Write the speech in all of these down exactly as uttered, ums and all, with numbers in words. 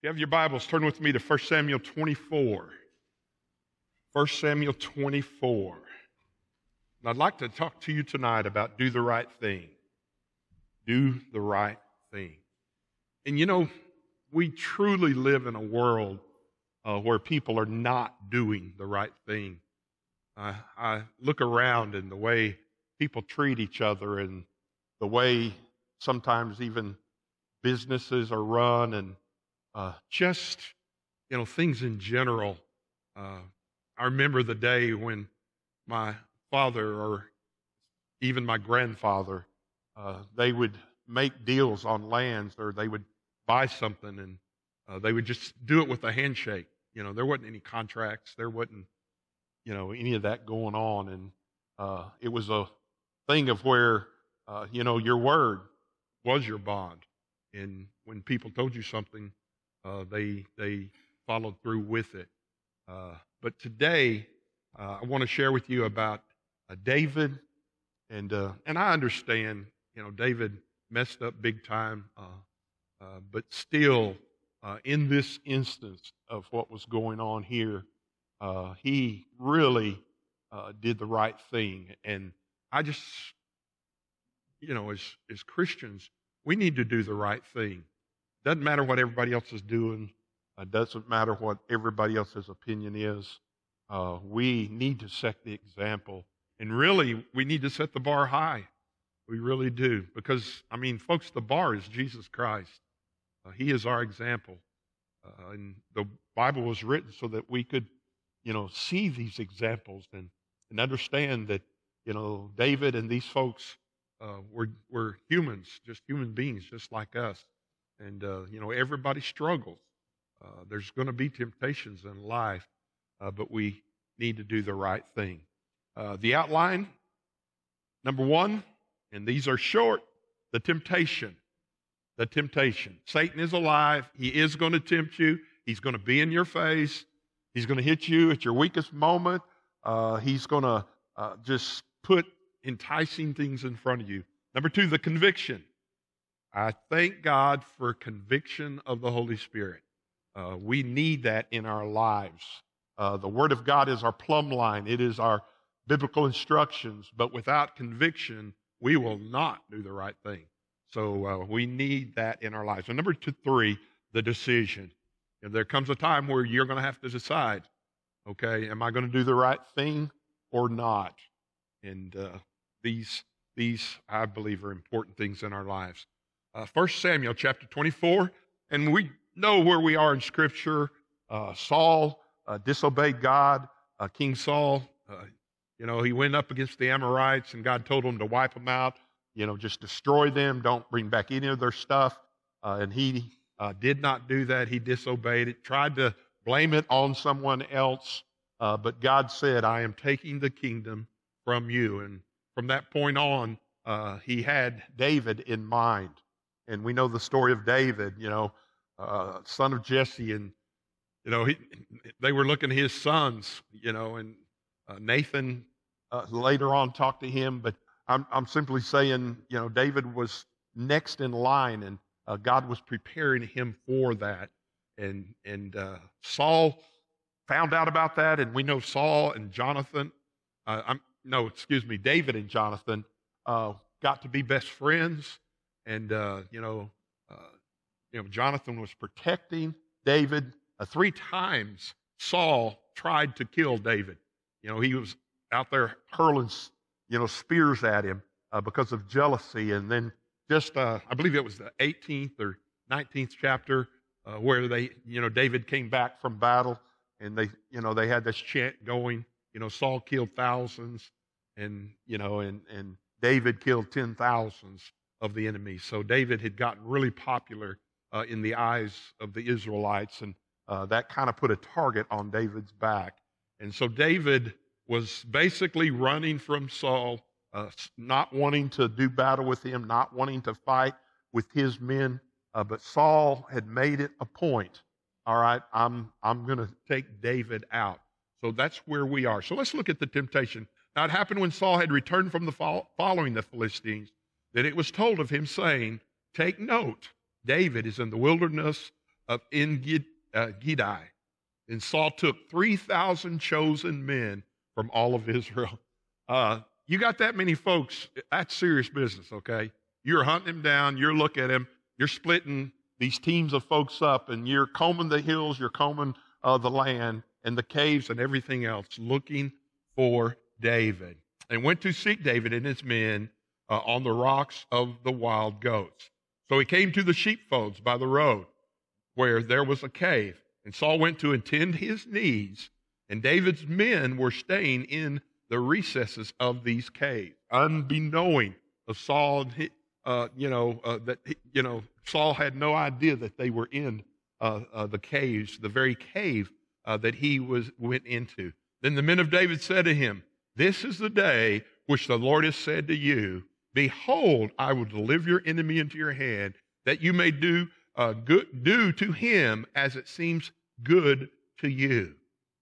If you have your Bibles, turn with me to First Samuel twenty-four. First Samuel twenty-four. And I'd like to talk to you tonight about do the right thing. Do the right thing. And you know, we truly live in a world uh, where people are not doing the right thing. Uh, I look around and the way people treat each other and the way sometimes even businesses are run and uh, just, you know, things in general. Uh, I remember the day when my father or even my grandfather, uh, they would make deals on lands or they would buy something and uh, they would just do it with a handshake. You know, there wasn't any contracts. There wasn't, you know, any of that going on. And uh, it was a thing of where, uh, you know, your word was your bond. And when people told you something, uh, they they followed through with it. Uh, but today, uh, I want to share with you about uh, David. And, uh, and I understand, you know, David messed up big time. Uh, uh, but still, uh, in this instance of what was going on here, uh, he really uh, did the right thing. And I just, you know, as, as Christians, we need to do the right thing. Doesn't matter what everybody else is doing. It doesn't matter what everybody else's opinion is. Uh, we need to set the example. And really, we need to set the bar high. We really do. Because, I mean, folks, the bar is Jesus Christ. Uh, he is our example. Uh, and the Bible was written so that we could, you know, see these examples and, and understand that, you know, David and these folks, Uh, we're, we're humans, just human beings, just like us. And, uh, you know, everybody struggles. Uh, there's going to be temptations in life, uh, but we need to do the right thing. Uh, the outline, number one, and these are short, the temptation. The temptation. Satan is alive. He is going to tempt you. He's going to be in your face. He's going to hit you at your weakest moment. Uh, he's going to uh, just put enticing things in front of you. Number two, the conviction. I thank God for conviction of the Holy Spirit. Uh, we need that in our lives. Uh, the Word of God is our plumb line. It is our biblical instructions, but without conviction, we will not do the right thing. So uh, we need that in our lives. And number two, three, the decision. And there comes a time where you're going to have to decide, okay, am I going to do the right thing or not? And uh, these, these I believe, are important things in our lives. Uh, First Samuel chapter twenty-four, and we know where we are in Scripture. Uh, Saul uh, disobeyed God. Uh, King Saul, uh, you know, he went up against the Amorites, and God told him to wipe them out, you know, just destroy them, don't bring back any of their stuff. Uh, and he uh, did not do that. He disobeyed it, tried to blame it on someone else. Uh, but God said, I am taking the kingdom from you. And from that point on, uh, he had David in mind. And we know the story of David, you know, uh, son of Jesse. And, you know, he, they were looking at his sons, you know, and uh, Nathan uh, later on talked to him. But I'm, I'm simply saying, you know, David was next in line, and uh, God was preparing him for that. And, and uh, Saul found out about that. And we know Saul and Jonathan, uh, I'm No, excuse me, David and Jonathan uh, got to be best friends, and uh, you know, uh, you know, Jonathan was protecting David. Uh, three times Saul tried to kill David. You know, he was out there hurling, you know, spears at him uh, because of jealousy. And then just, uh, I believe it was the eighteenth or nineteenth chapter uh, where they, you know, David came back from battle, and they, you know, they had this chant going. You know, Saul killed thousands, and, you know, and, and David killed ten thousands of the enemy. So David had gotten really popular uh, in the eyes of the Israelites, and uh, that kind of put a target on David's back. And so David was basically running from Saul, uh, not wanting to do battle with him, not wanting to fight with his men. Uh, but Saul had made it a point. All right, I'm I'm going to take David out. So that's where we are. So let's look at the temptation. Now, it happened when Saul had returned from the fo- following the Philistines, that it was told of him, saying, take note, David is in the wilderness of En-Gedi. And Saul took three thousand chosen men from all of Israel. Uh, you got that many folks, that's serious business, okay? You're hunting them down, you're looking at them, you're splitting these teams of folks up, and you're combing the hills, you're combing uh, the land and the caves and everything else, looking for David. And went to seek David and his men uh, on the rocks of the wild goats. So he came to the sheepfolds by the road, where there was a cave. And Saul went to attend his needs, and David's men were staying in the recesses of these caves, unbeknowing of Saul. Uh, you know uh, that you know Saul had no idea that they were in uh, uh, the caves, the very cave uh, that he was went into. Then the men of David said to him, "This is the day which the Lord has said to you, Behold, I will deliver your enemy into your hand, that you may do." Uh, good, do to him as it seems good to you.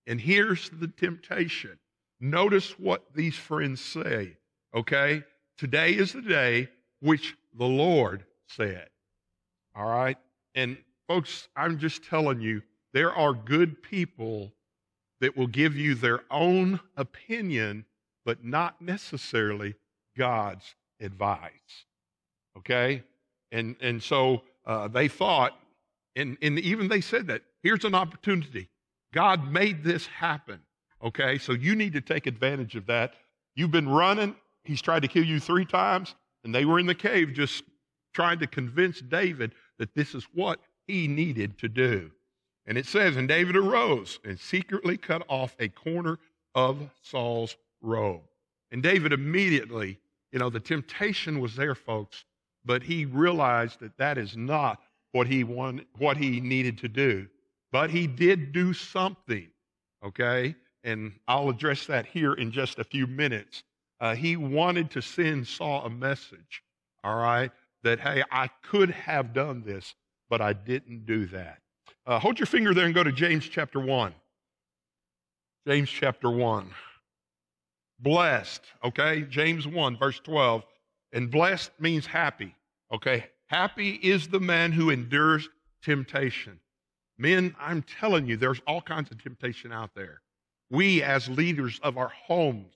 And here's the temptation. Notice what these friends say, okay? Today is the day which the Lord said, all right? And folks, I'm just telling you, there are good people that will give you their own opinion, but not necessarily God's advice, okay? And, and so... Uh, they thought, and, and even they said that, here's an opportunity. God made this happen, okay? So you need to take advantage of that. You've been running. He's tried to kill you three times, and they were in the cave just trying to convince David that this is what he needed to do. And it says, and David arose and secretly cut off a corner of Saul's robe. And David immediately, you know, the temptation was there, folks, but he realized that that is not what he wanted, what he needed to do. But he did do something, okay? And I'll address that here in just a few minutes. Uh, he wanted to send Saul a message, all right, that, hey, I could have done this, but I didn't do that. Uh, hold your finger there and go to James chapter one. James chapter one. Blessed, okay? James one, verse twelve. And blessed means happy. Okay, happy is the man who endures temptation. Men, I'm telling you, there's all kinds of temptation out there. We, as leaders of our homes,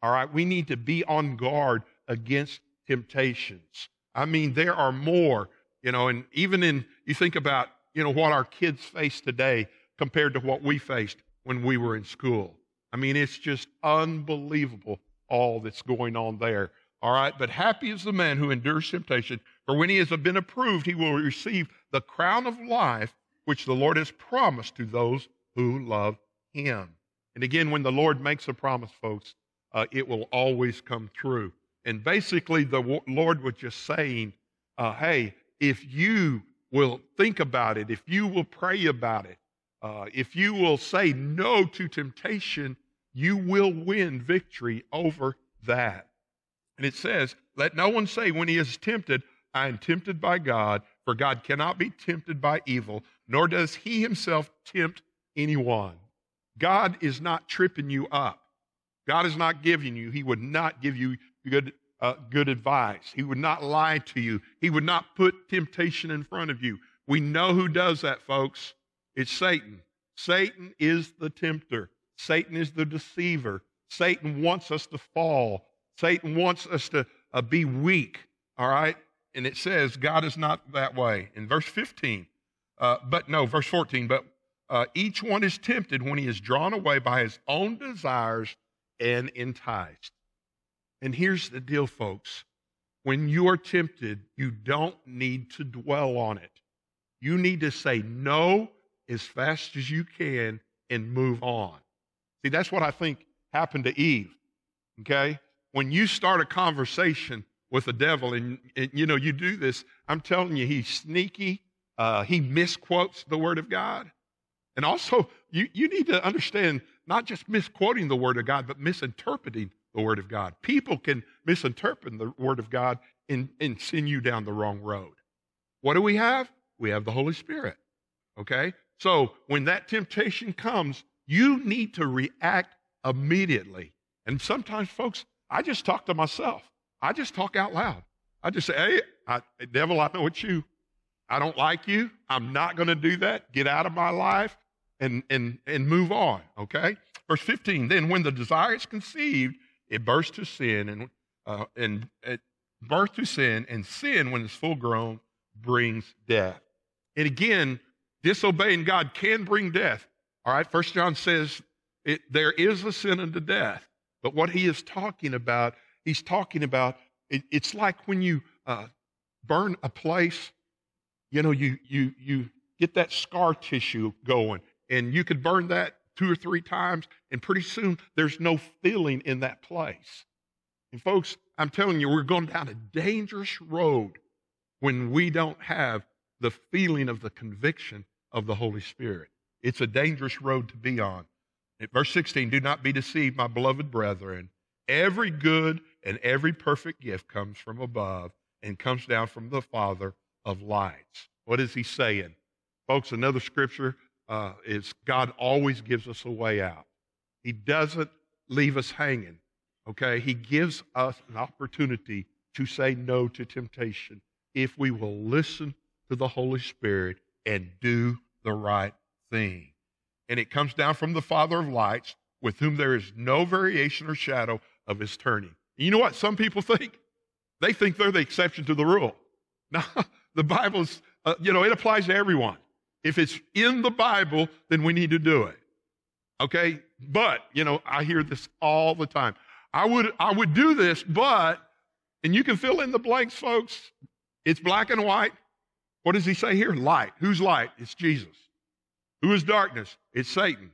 all right, we need to be on guard against temptations. I mean, there are more, you know, and even in, you think about, you know, what our kids face today compared to what we faced when we were in school. I mean, it's just unbelievable all that's going on there. All right, but happy is the man who endures temptation, for when he has been approved, he will receive the crown of life which the Lord has promised to those who love him. And again, when the Lord makes a promise, folks, uh, it will always come true. And basically, the Lord was just saying, uh, hey, if you will think about it, if you will pray about it, uh, if you will say no to temptation, you will win victory over that. And it says, let no one say when he is tempted, I am tempted by God, for God cannot be tempted by evil, nor does he himself tempt anyone. God is not tripping you up. God is not giving you. He would not give you good, uh, good advice. He would not lie to you. He would not put temptation in front of you. We know who does that, folks. It's Satan. Satan is the tempter. Satan is the deceiver. Satan wants us to fall. Satan wants us to uh, be weak, all right? And it says God is not that way. In verse fifteen, uh, but no, verse fourteen, but uh, each one is tempted when he is drawn away by his own desires and enticed. And here's the deal, folks. When you are tempted, you don't need to dwell on it. You need to say no as fast as you can and move on. See, that's what I think happened to Eve, okay? When you start a conversation with the devil and, and, you know, you do this, I'm telling you, he's sneaky. Uh, he misquotes the Word of God. And also, you, you need to understand not just misquoting the Word of God, but misinterpreting the Word of God. People can misinterpret the Word of God and, and send you down the wrong road. What do we have? We have the Holy Spirit, okay? So when that temptation comes, you need to react immediately. And sometimes, folks, I just talk to myself. I just talk out loud. I just say, hey, I, devil, I know it's you. I don't like you. I'm not going to do that. Get out of my life and, and, and move on, okay? Verse fifteen, then when the desire is conceived, it bursts to sin, and uh, and it birth to sin, and sin, when it's full grown, brings death. And again, disobeying God can bring death, all right? First John says it, there is a sin unto death, but what he is talking about, he's talking about, it, it's like when you uh, burn a place, you know, you you you get that scar tissue going, and you could burn that two or three times, and pretty soon there's no feeling in that place. And folks, I'm telling you, we're going down a dangerous road when we don't have the feeling of the conviction of the Holy Spirit. It's a dangerous road to be on. At verse sixteen, do not be deceived, my beloved brethren. Every good and every perfect gift comes from above and comes down from the Father of lights. What is he saying? Folks, another scripture uh, is God always gives us a way out. He doesn't leave us hanging. Okay, he gives us an opportunity to say no to temptation if we will listen to the Holy Spirit and do the right thing. And it comes down from the Father of lights, with whom there is no variation or shadow of his turning. And you know what some people think? They think they're the exception to the rule. Now, the Bible's, uh, you know, it applies to everyone. If it's in the Bible, then we need to do it. Okay, but, you know, I hear this all the time. I would I would do this, but, and you can fill in the blanks, folks. It's black and white. What does he say here? Light. Who's light? It's Jesus. Who is darkness? It's Satan.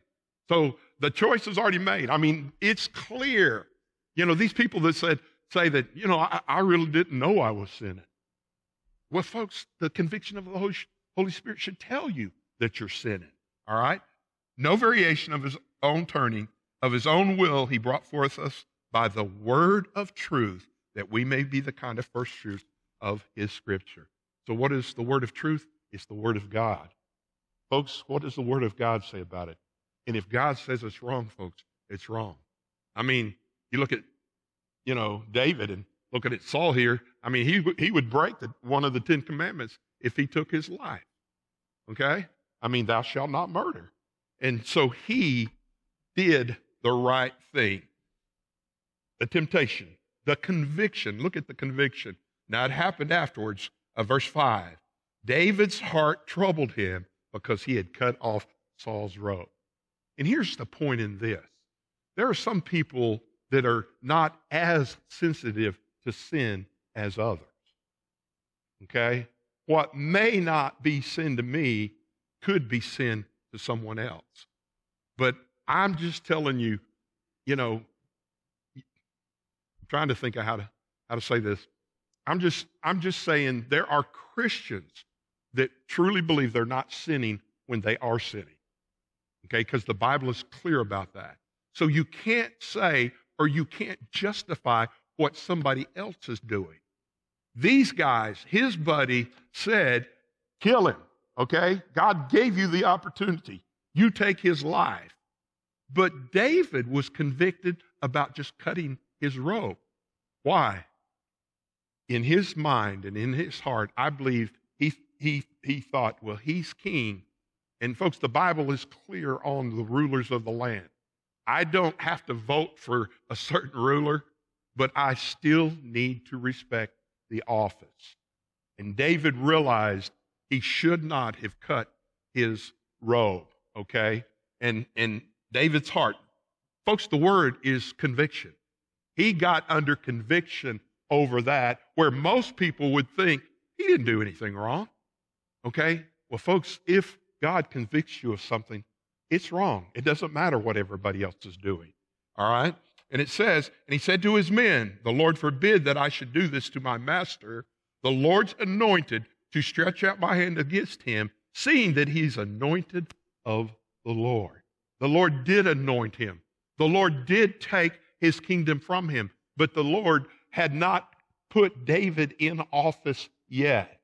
So the choice is already made. I mean, it's clear. You know, these people that said say that, you know, I, I really didn't know I was sinning. Well, folks, the conviction of the Holy, Holy Spirit should tell you that you're sinning, all right? No variation of his own turning, of his own will, he brought forth us by the word of truth, that we may be the kind of first fruit of his scripture. So what is the word of truth? It's the word of God. Folks, what does the word of God say about it? And if God says it's wrong, folks, it's wrong. I mean, you look at, you know, David and looking at Saul here. I mean, he, he would break the, one of the Ten Commandments if he took his life, okay? I mean, thou shalt not murder. And so he did the right thing. The temptation, the conviction. Look at the conviction. Now, it happened afterwards, uh, verse five. David's heart troubled him because he had cut off Saul's robe. And here's the point in this. There are some people that are not as sensitive to sin as others, okay? What may not be sin to me could be sin to someone else. But I'm just telling you, you know, I'm trying to think of how to how to say this. I'm just I'm just saying there are Christians that truly believe they're not sinning when they are sinning, okay? Because the Bible is clear about that. So you can't say or you can't justify what somebody else is doing. These guys, his buddy said, kill him, okay? God gave you the opportunity. You take his life. But David was convicted about just cutting his robe. Why? In his mind and in his heart, I believe he, he, he thought, well, he's king. And folks, the Bible is clear on the rulers of the land. I don't have to vote for a certain ruler, but I still need to respect the office. And David realized he should not have cut his robe, okay? And, and David's heart, folks, the word is conviction. He got under conviction over that, where most people would think he didn't do anything wrong, okay? Well, folks, if God convicts you of something, it's wrong. It doesn't matter what everybody else is doing, all right? And it says, and he said to his men, the Lord forbid that I should do this to my master, the Lord's anointed, to stretch out my hand against him, seeing that he's anointed of the Lord. The Lord did anoint him. The Lord did take his kingdom from him, but the Lord had not put David in office yet.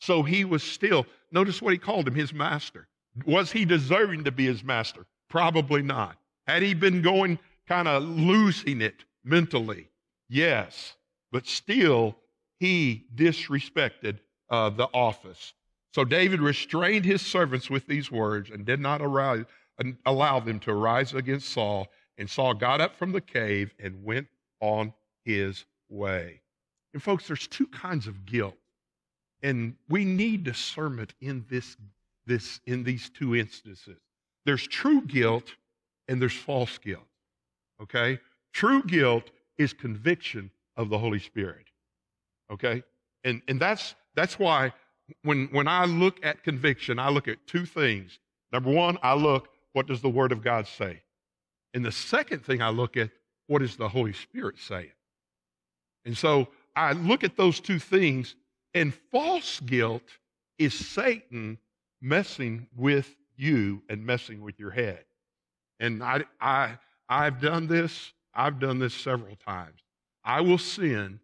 So he was still, notice what he called him, his master. Was he deserving to be his master? Probably not. Had he been going kind of losing it mentally? Yes, but still he disrespected uh, the office. So David restrained his servants with these words and did not arouse, allow them to arise against Saul. And Saul got up from the cave and went on his way. And folks, there's two kinds of guilt. And we need discernment in this, this, in these two instances. There's true guilt and there's false guilt, okay? True guilt is conviction of the Holy Spirit, okay? And, and that's, that's why when, when I look at conviction, I look at two things. Number one, I look, what does the Word of God say? And the second thing I look at, what is the Holy Spirit saying? And so I look at those two things, and false guilt is Satan messing with you and messing with your head. And I, I, I've done this. I've done this several times. I will sin,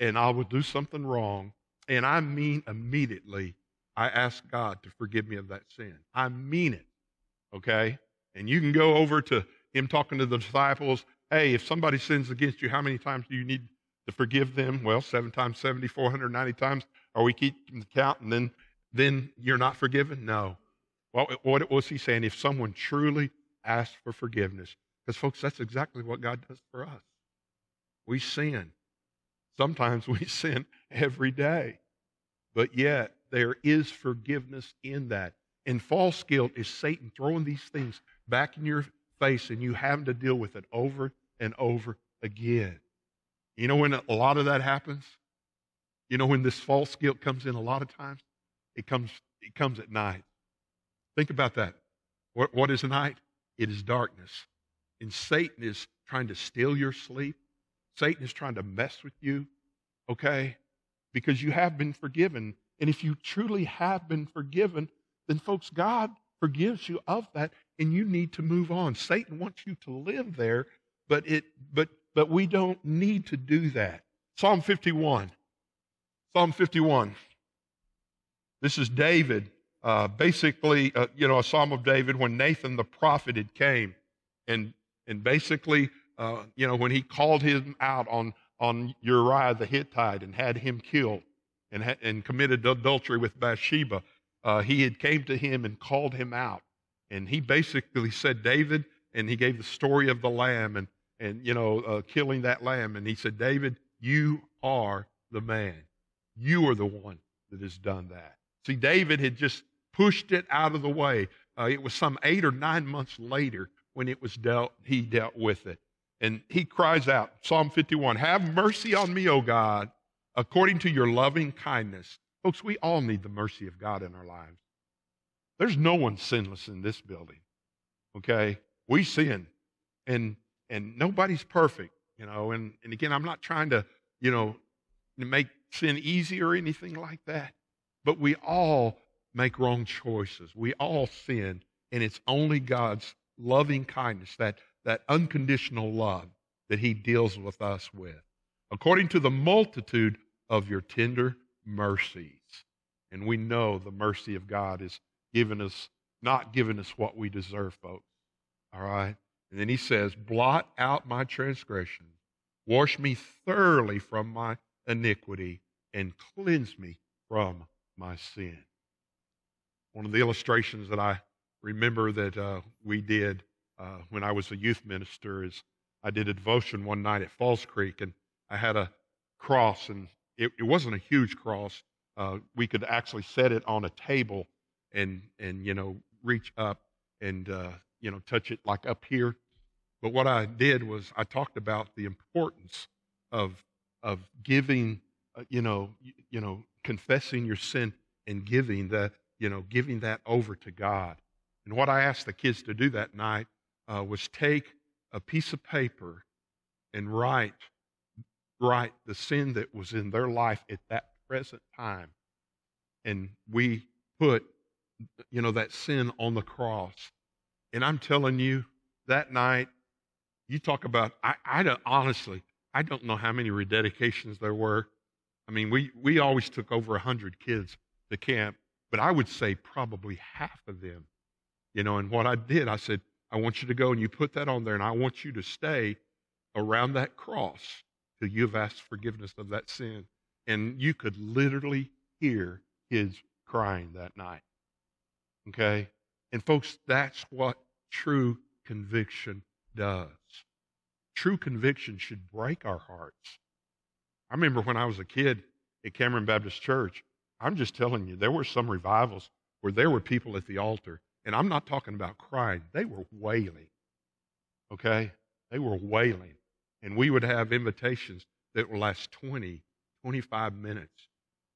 and I will do something wrong, and I mean immediately, I ask God to forgive me of that sin. I mean it, okay? And you can go over to him talking to the disciples, hey, if somebody sins against you, how many times do you need to forgive them? Well, seven times seventy, four hundred ninety times. Are we keeping the count, and then, then you're not forgiven? No. Well, what was he saying? If someone truly asks for forgiveness, because, folks, that's exactly what God does for us. We sin. Sometimes we sin every day. But yet, there is forgiveness in that. And false guilt is Satan throwing these things back in your face and you having to deal with it over and over again. You know when a lot of that happens? You know when this false guilt comes in a lot of times? It comes, it comes at night. Think about that. What, what is night? It is darkness. And Satan is trying to steal your sleep. Satan is trying to mess with you, okay? Because you have been forgiven. And if you truly have been forgiven, then, folks, God forgives you of that, and you need to move on. Satan wants you to live there, but it, but, but we don't need to do that. Psalm fifty-one. Psalm fifty-one. This is David, uh, basically, uh, you know, a psalm of David when Nathan the prophet had came, and and basically, uh, you know, when he called him out on on Uriah the Hittite and had him killed, and ha- and committed adultery with Bathsheba. Uh, he had came to him and called him out. And he basically said, David, and he gave the story of the lamb and, and you know, uh, killing that lamb. And he said, David, you are the man. You are the one that has done that. See, David had just pushed it out of the way. Uh, it was some eight or nine months later when it was dealt, he dealt with it. And he cries out, Psalm fifty-one, have mercy on me, O God, according to your loving kindness. Folks, we all need the mercy of God in our lives. There's no one sinless in this building, okay? We sin, and and nobody's perfect, you know. And, and again, I'm not trying to, you know, make sin easy or anything like that, but we all make wrong choices. We all sin, and it's only God's loving kindness, that, that unconditional love that he deals with us with. According to the multitude of your tender mercies. And we know the mercy of God is giving us, not giving us what we deserve, folks. All right? And then he says, blot out my transgressions, wash me thoroughly from my iniquity, and cleanse me from my sin. One of the illustrations that I remember that uh, we did uh, when I was a youth minister is I did a devotion one night at Falls Creek, and I had a cross, and It, it wasn't a huge cross. Uh, we could actually set it on a table and, and you know, reach up and, uh, you know, touch it like up here. But what I did was I talked about the importance of, of giving, uh, you know, you, you know, confessing your sin and giving that, you know, giving that over to God. And what I asked the kids to do that night uh, was take a piece of paper and write right the sin that was in their life at that present time. And we put, you know, that sin on the cross. And I'm telling you, that night, you talk about, I, I don't, honestly, I don't know how many rededications there were. I mean, we, we always took over one hundred kids to camp, but I would say probably half of them. You know, and what I did, I said, I want you to go and you put that on there, and I want you to stay around that cross till you've asked forgiveness of that sin. And you could literally hear his crying that night. Okay? And folks, that's what true conviction does. True conviction should break our hearts. I remember when I was a kid at Cameron Baptist Church, I'm just telling you, there were some revivals where there were people at the altar, and I'm not talking about crying. They were wailing, okay? They were wailing. And we would have invitations that would last twenty, twenty-five minutes.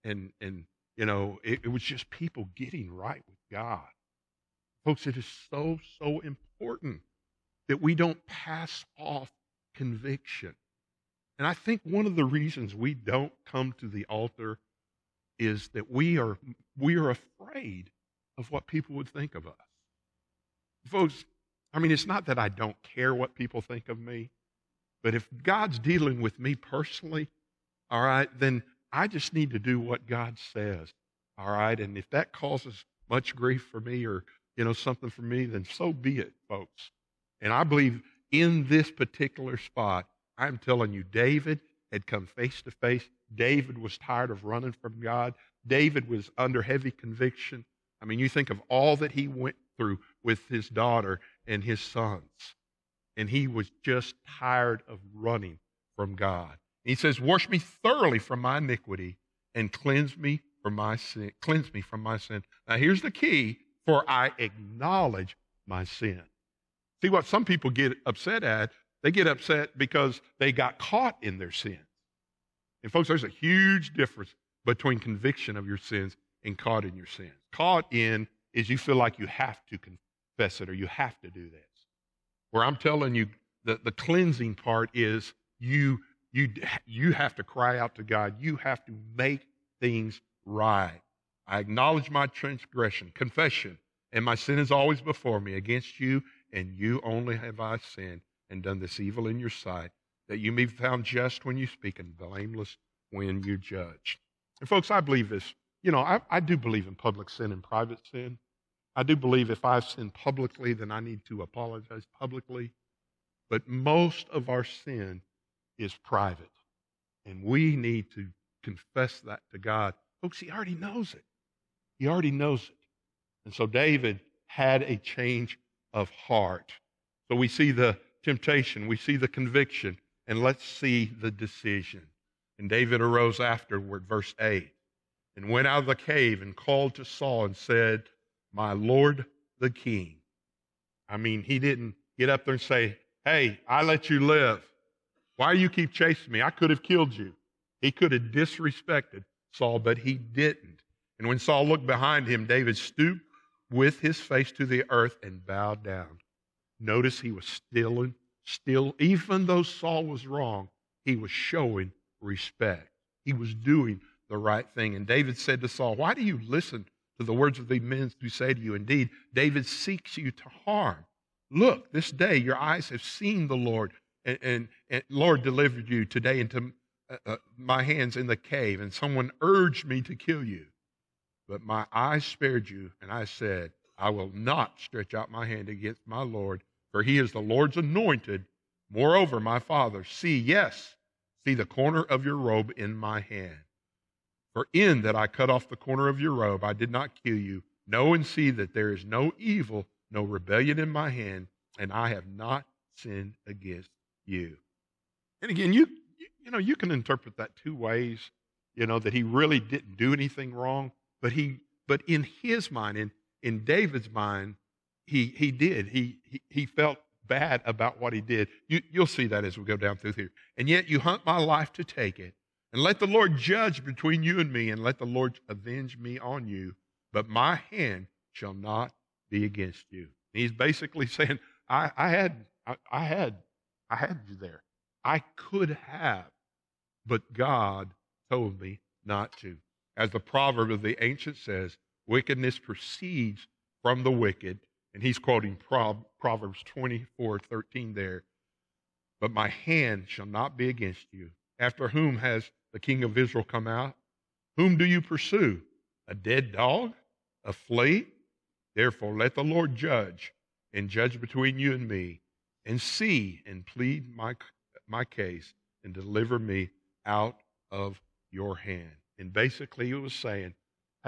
And, and you know, it, it was just people getting right with God. Folks, it is so, so important that we don't pass off conviction. And I think one of the reasons we don't come to the altar is that we are we are afraid of what people would think of us. Folks, I mean, it's not that I don't care what people think of me, but if God's dealing with me personally, all right, then I just need to do what God says, all right? And if that causes much grief for me or, you know, something for me, then so be it, folks. And I believe in this particular spot, I'm telling you, David had come face to face. David was tired of running from God. David was under heavy conviction. I mean, you think of all that he went through with his daughter and his sons, and he was just tired of running from God. And he says, "Wash me thoroughly from my iniquity and cleanse me from my sin. Cleanse me from my sin." Now, here's the key: for I acknowledge my sin. See what some people get upset at? They get upset because they got caught in their sin. And folks, there's a huge difference between conviction of your sins and caught in your sins. Caught in is you feel like you have to confess it or you have to do this. Where I'm telling you, the, the cleansing part is you, you, you have to cry out to God. You have to make things right. I acknowledge my transgression, confession, and my sin is always before me. Against you and you only have I sinned and done this evil in your sight, that you may be found just when you speak and blameless when you judge. And folks, I believe this. You know, I, I do believe in public sin and private sin. I do believe if I've sinned publicly, then I need to apologize publicly. But most of our sin is private, and we need to confess that to God. Folks, he already knows it. He already knows it. And so David had a change of heart. So we see the temptation, we see the conviction, and let's see the decision. And David arose afterward, verse eight, and went out of the cave and called to Saul and said, "My Lord the king." I mean, he didn't get up there and say, "Hey, I let you live. Why do you keep chasing me? I could have killed you." He could have disrespected Saul, but he didn't. And when Saul looked behind him, David stooped with his face to the earth and bowed down. Notice he was still in Still, even though Saul was wrong, he was showing respect. He was doing the right thing. And David said to Saul, "Why do you listen to the words of the men who say to you, 'Indeed, David seeks you to harm. Look, this day your eyes have seen the Lord, and, and, and Lord delivered you today into uh, my hands in the cave, and someone urged me to kill you. But my eyes spared you, and I said, I will not stretch out my hand against my Lord, for he is the Lord's anointed. Moreover, my father, see, yes, see the corner of your robe in my hand. For in that I cut off the corner of your robe, I did not kill you. Know and see that there is no evil, no rebellion in my hand, and I have not sinned against you." And again, you you know, you can interpret that two ways, you know, that he really didn't do anything wrong, but he but in his mind, in, in David's mind, He he did. He, he he felt bad about what he did. You, you'll see that as we go down through here. "And yet you hunt my life to take it. And let the Lord judge between you and me, and let the Lord avenge me on you. But my hand shall not be against you." And he's basically saying, I, I had I, I had I had you there. I could have, but God told me not to. As the proverb of the ancient says, wickedness proceeds from the wicked. And he's quoting Proverbs twenty-four thirteen there. "But my hand shall not be against you. After whom has the king of Israel come out? Whom do you pursue? A dead dog? A flea? Therefore let the Lord judge, and judge between you and me, and see and plead my, my case, and deliver me out of your hand." And basically he was saying,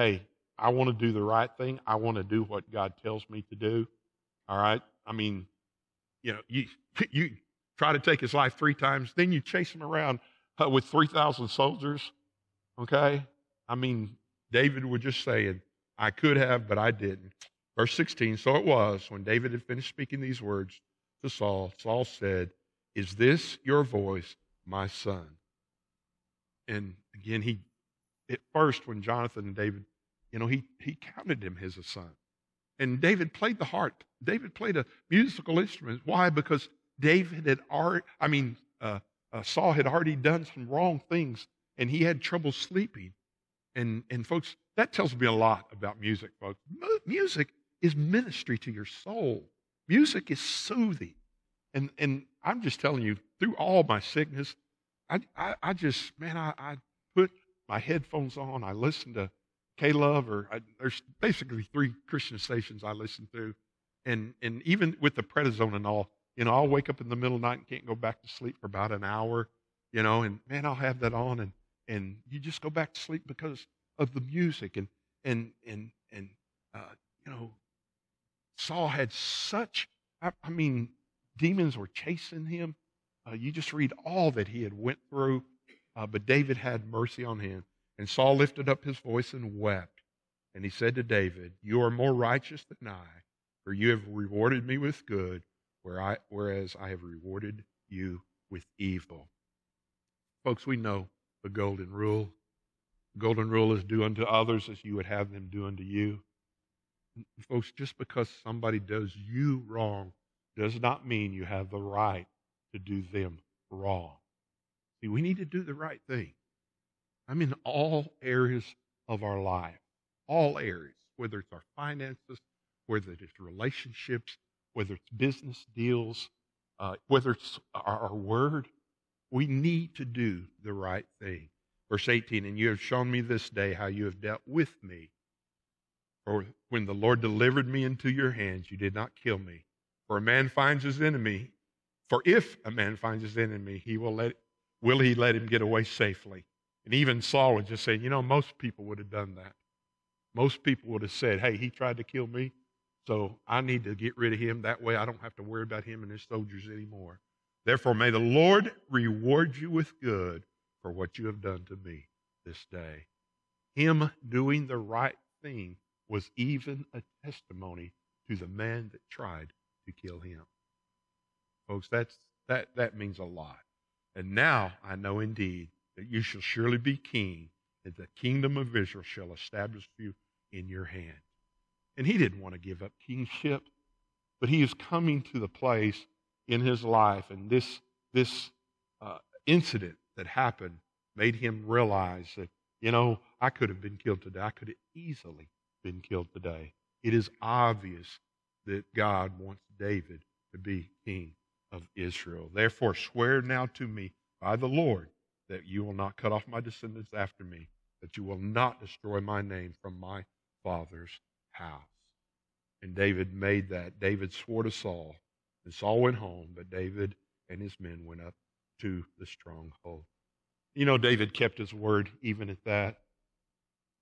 hey, I want to do the right thing. I want to do what God tells me to do. All right? I mean, you know, you, you try to take his life three times, then you chase him around uh, with three thousand soldiers, okay? I mean, David was just saying, I could have, but I didn't. Verse sixteen, so it was, when David had finished speaking these words to Saul, Saul said, is this your voice, my son? And again, he, at first, when Jonathan and David, you know, he, he counted him as a son. And David played the harp. David played a musical instrument. Why? Because David had already, I mean, uh, uh, Saul had already done some wrong things, and he had trouble sleeping. And, and folks, that tells me a lot about music, folks. M- music is ministry to your soul. Music is soothing. And, and I'm just telling you, through all my sickness, I, I, I just, man, I, I put my headphones on. I listened to K-Love, or I, there's basically three Christian stations I listen to. And, and even with the prednisone and all, you know, I'll wake up in the middle of the night and can't go back to sleep for about an hour, you know, and man, I'll have that on. And, and you just go back to sleep because of the music. And, and, and, and uh, you know, Saul had such, I, I mean, demons were chasing him. Uh, you just read all that he had went through, uh, but David had mercy on him. And Saul lifted up his voice and wept. And he said to David, you are more righteous than I, for you have rewarded me with good, where I, whereas I have rewarded you with evil. Folks, we know the golden rule. The golden rule is do unto others as you would have them do unto you. And folks, just because somebody does you wrong does not mean you have the right to do them wrong. See, we need to do the right thing. I mean, all areas of our life, all areas, whether it's our finances, whether it's relationships, whether it's business deals, uh, whether it's our, our word, we need to do the right thing. Verse eighteen, and you have shown me this day how you have dealt with me. For when the Lord delivered me into your hands, you did not kill me. For a man finds his enemy, for if a man finds his enemy, he will let, will he let him get away safely? And even Saul would just say, you know, most people would have done that. Most people would have said, hey, he tried to kill me, so I need to get rid of him. That way I don't have to worry about him and his soldiers anymore. Therefore, may the Lord reward you with good for what you have done to me this day. Him doing the right thing was even a testimony to the man that tried to kill him. Folks, that's, that, that means a lot. And now I know indeed that you shall surely be king, that the kingdom of Israel shall establish you in your hand. And he didn't want to give up kingship, but he is coming to the place in his life, and this, this uh, incident that happened made him realize that, you know, I could have been killed today. I could have easily been killed today. It is obvious that God wants David to be king of Israel. Therefore, swear now to me by the Lord that you will not cut off my descendants after me, that you will not destroy my name from my father's house. And David made that. David swore to Saul, and Saul went home, but David and his men went up to the stronghold. You know, David kept his word even at that.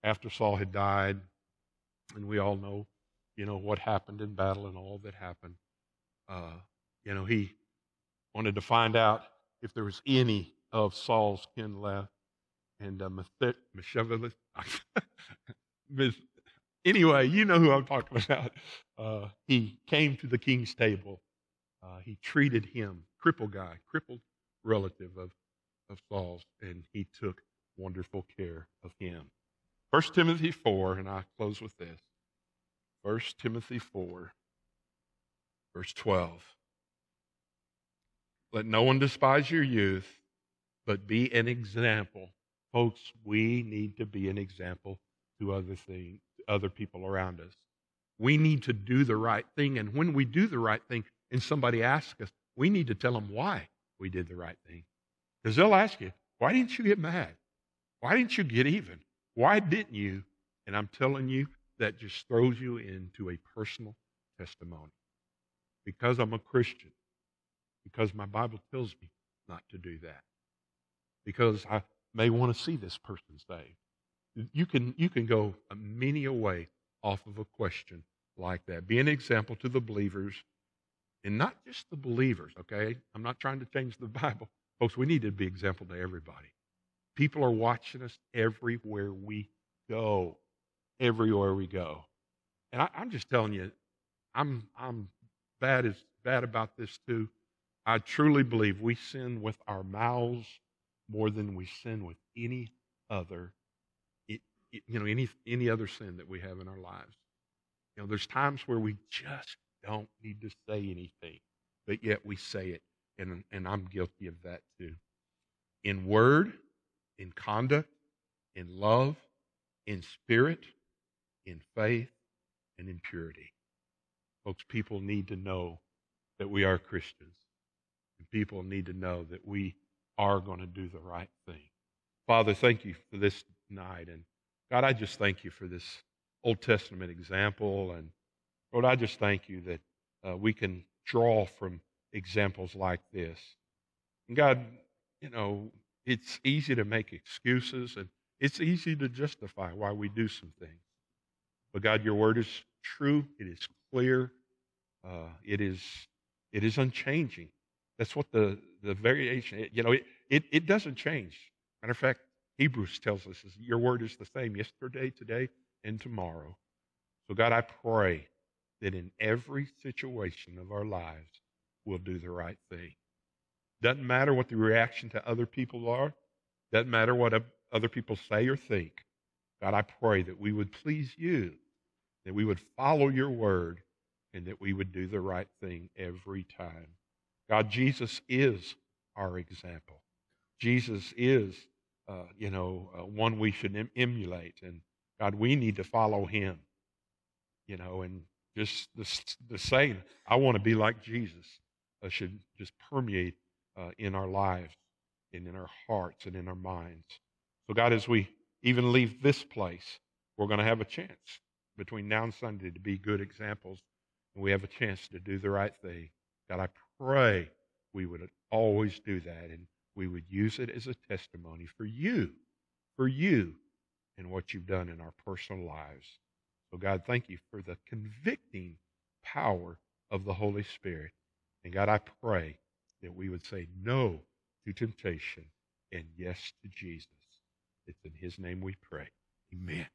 After Saul had died, and we all know, you know, what happened in battle and all that happened. Uh, you know, he wanted to find out if there was any of Saul's kin left, and uh, Mephibosheth. Anyway, you know who I'm talking about. Uh, he came to the king's table. Uh, he treated him, crippled guy, crippled relative of, of Saul's, and he took wonderful care of him. First Timothy four, and I close with this. First Timothy four, verse twelve. Let no one despise your youth, but be an example. Folks, we need to be an example to other things, other people around us. We need to do the right thing, and when we do the right thing and somebody asks us, we need to tell them why we did the right thing. Because they'll ask you, why didn't you get mad? Why didn't you get even? Why didn't you? And I'm telling you, that just throws you into a personal testimony. Because I'm a Christian, because my Bible tells me not to do that, because I may want to see this person saved. You can, you can go many a way off of a question like that. Be an example to the believers, and not just the believers, okay? I'm not trying to change the Bible. Folks, we need to be an example to everybody. People are watching us everywhere we go, everywhere we go. And I, I'm just telling you, I'm I'm bad as bad about this too. I truly believe we sin with our mouths more than we sin with any other, it, it, you know, any any other sin that we have in our lives. You know, there's times where we just don't need to say anything, but yet we say it, and and I'm guilty of that too. In word, in conduct, in love, in spirit, in faith, and in purity. Folks, people need to know that we are Christians. And people need to know that we are going to do the right thing. Father, thank you for this night. And God, I just thank you for this Old Testament example. And Lord, I just thank you that uh, we can draw from examples like this. And God, you know, it's easy to make excuses, and it's easy to justify why we do some things. But God, your word is true. It is clear. Uh, it is it is unchanging. That's what the, the variation, you know, it, it, it doesn't change. Matter of fact, Hebrews tells us your word is the same yesterday, today, and tomorrow. So God, I pray that in every situation of our lives, we'll do the right thing. Doesn't matter what the reaction to other people are. Doesn't matter what other people say or think. God, I pray that we would please you, that we would follow your word, and that we would do the right thing every time. God, Jesus is our example. Jesus is, uh, you know, uh, one we should em- emulate. And God, we need to follow him, you know, and just the, the saying, I want to be like Jesus, uh, should just permeate uh, in our lives and in our hearts and in our minds. So God, as we even leave this place, we're going to have a chance between now and Sunday to be good examples, and we have a chance to do the right thing. God, I pray we would always do that, and we would use it as a testimony for you, for you and what you've done in our personal lives. So God, thank you for the convicting power of the Holy Spirit. And God, I pray that we would say no to temptation and yes to Jesus. It's in his name we pray. Amen.